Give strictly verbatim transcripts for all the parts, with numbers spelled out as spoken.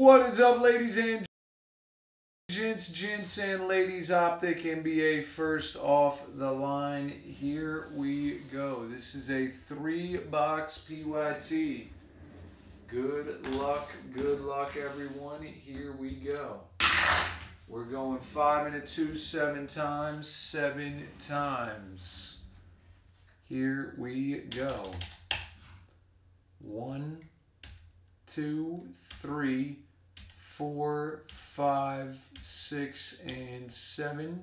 What is up, ladies and gents, gents and ladies? Optic N B A first off the line. Here we go. This is a three-box P Y T. Good luck, good luck, everyone. Here we go. We're going five and a two, seven times, seven times. Here we go. One, two, three, four, five, six, and seven.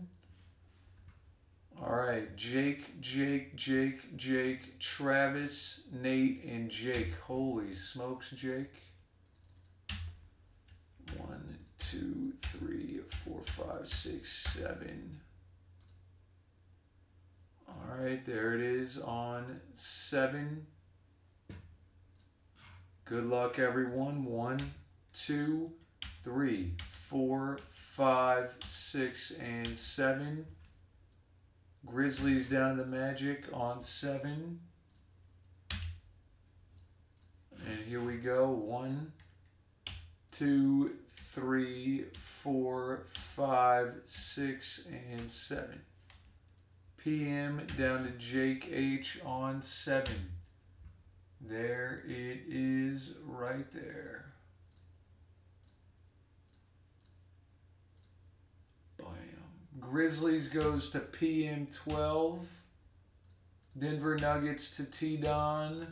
All right, Jake, Jake, Jake, Jake, Travis, Nate, and Jake. Holy smokes, Jake. One, two, three, four, five, six, seven. All right, there it is on seven. Good luck, everyone. One, two, three, four, five, six, and seven. Grizzlies down in the Magic on seven. And here we go. One, two, three, four, five, six, and seven. P M down to Jake H on seven. There it is right there. Bam. Grizzlies goes to P M twelve. Denver Nuggets to T-Don.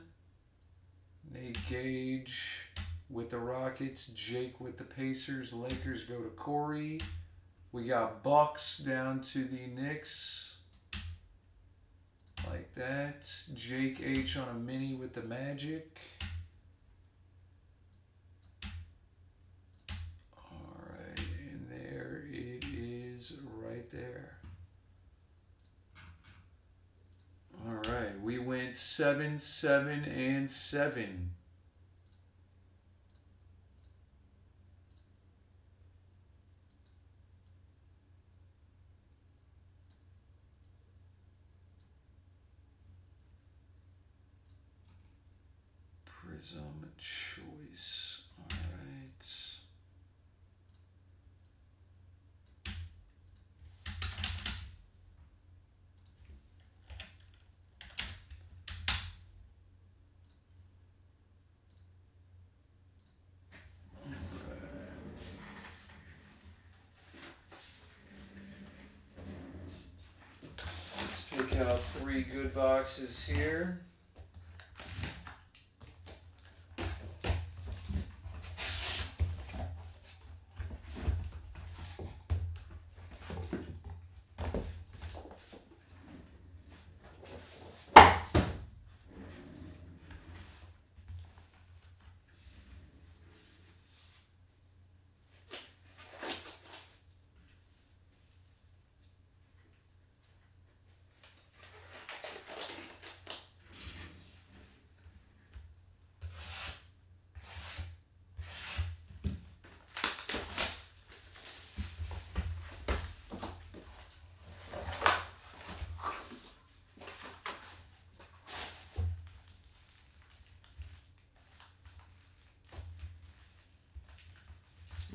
Nate Gage with the Rockets. Jake with the Pacers. Lakers go to Corey. We got Bucks down to the Knicks. Like that. Jake H on a mini with the Magic. All right, and there it is right there. All right, we went seven, seven, and seven. Prism choice. All right. Let's pick out three good boxes here.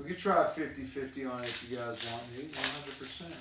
We could try fifty fifty on it if you guys want me, one hundred percent.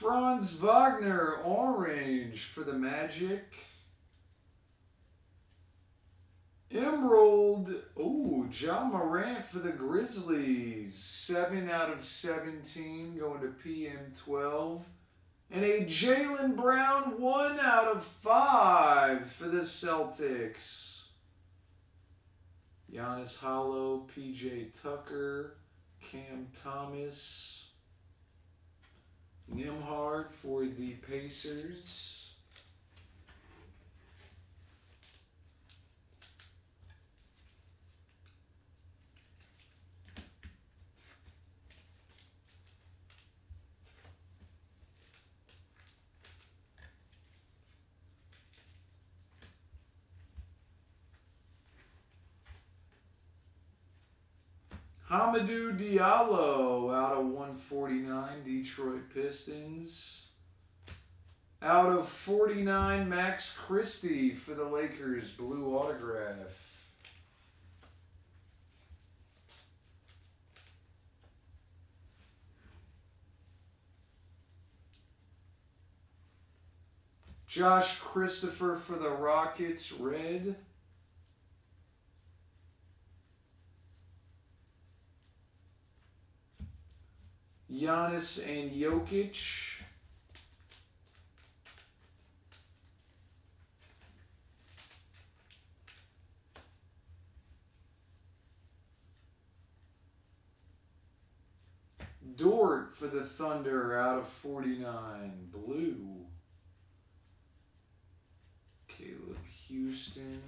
Franz Wagner, orange for the Magic. Emerald, oh, John Morant for the Grizzlies. seven out of seventeen going to P M twelve. And a Jaylen Brown, one out of five for the Celtics. Giannis Hollow, P J Tucker, Cam Thomas. Nembhard for the Pacers. Hamidou Diallo out of one forty-nine, Detroit Pistons. Out of forty-nine, Max Christie for the Lakers, blue autograph. Josh Christopher for the Rockets, red. Giannis and Jokic. Dort for the Thunder out of forty-nine. Blue. Caleb Houston.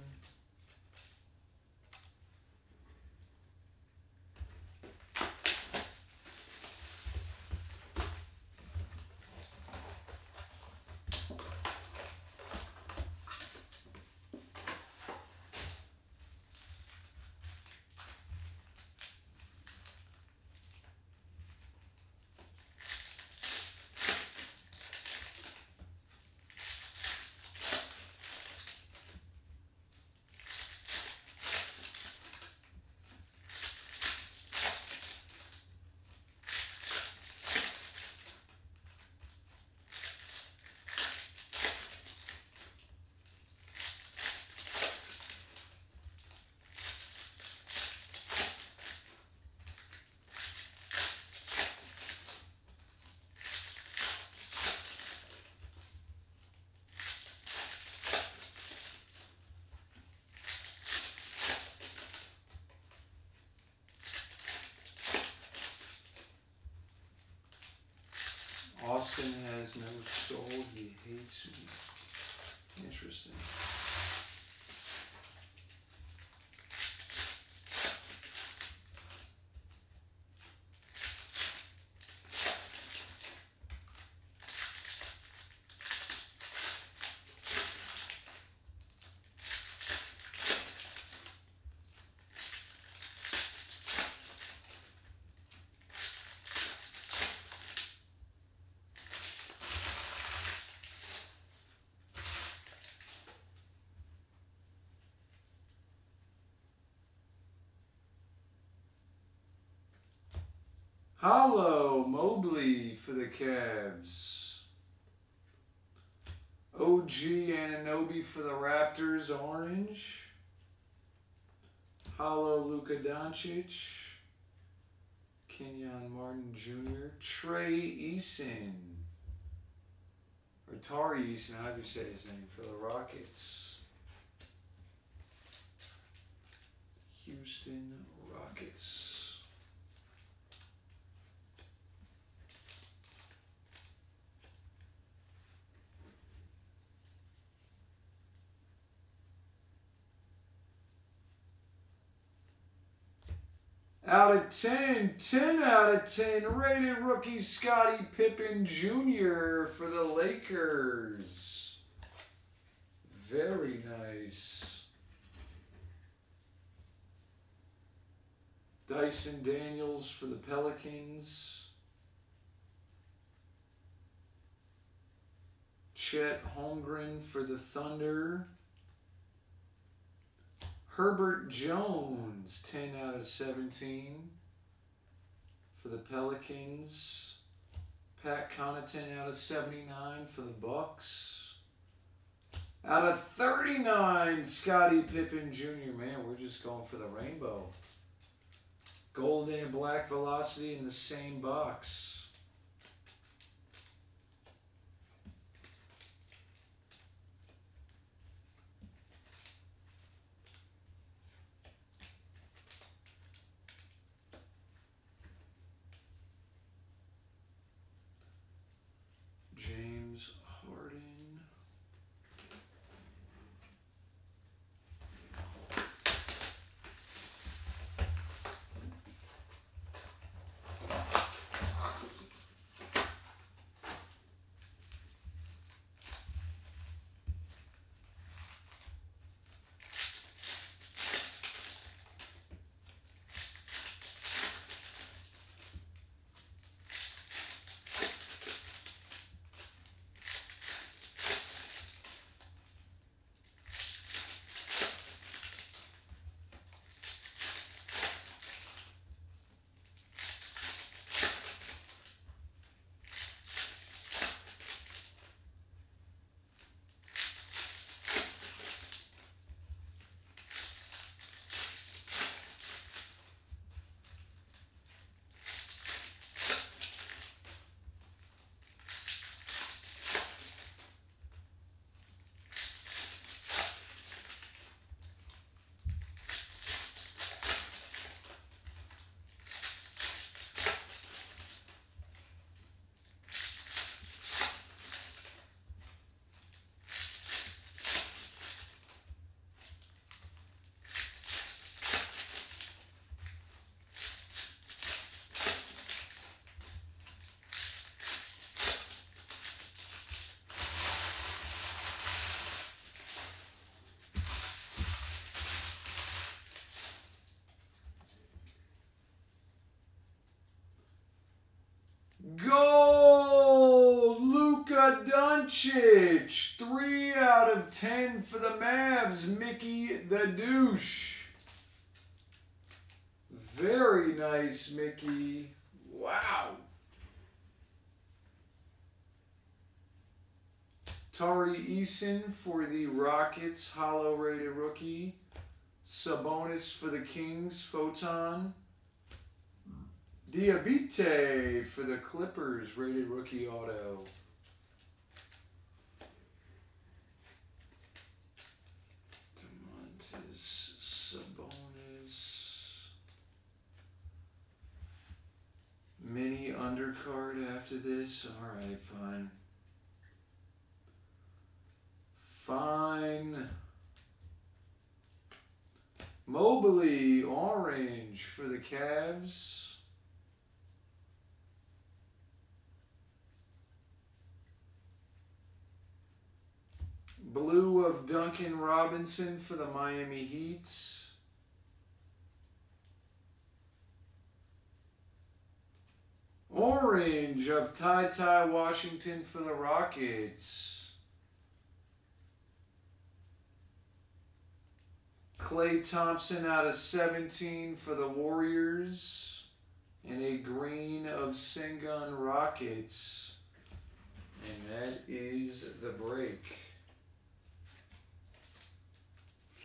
Austin has no soul. He hates me. Interesting. Hollow, Mobley for the Cavs. O G Anunoby for the Raptors, orange. Hollow, Luka Doncic. Kenyon Martin Junior Tari Eason. Or Tari Eason, how do you say his name, for the Rockets. Houston Rockets. Out of ten, ten out of ten, rated rookie Scottie Pippen Junior for the Lakers. Very nice. Dyson Daniels for the Pelicans. Chet Holmgren for the Thunder. Herbert Jones, ten out of seventeen for the Pelicans. Pat Connaughton out of seventy-nine for the Bucks. Out of thirty-nine, Scottie Pippen Junior Man, we're just going for the rainbow. Gold and black velocity in the same box. Gold, Luka Doncic, three out of ten for the Mavs, Mickey the Douche. Very nice, Mickey. Wow. Tari Eason for the Rockets, hollow rated rookie. Sabonis for the Kings, Photon. Diabite for the Clippers, rated rookie auto. DeMontis Sabonis. Mini undercard after this. All right, fine. Fine. Mobley, orange for the Cavs. Blue of Duncan Robinson for the Miami Heat. Orange of Ty Ty Washington for the Rockets. Klay Thompson out of seventeen for the Warriors. And a green of Sengun Rockets. And that is the break.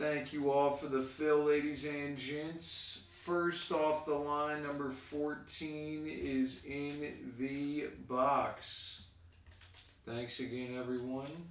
Thank you all for the fill, ladies and gents. First off the line, number fourteen is in the box. Thanks again, everyone.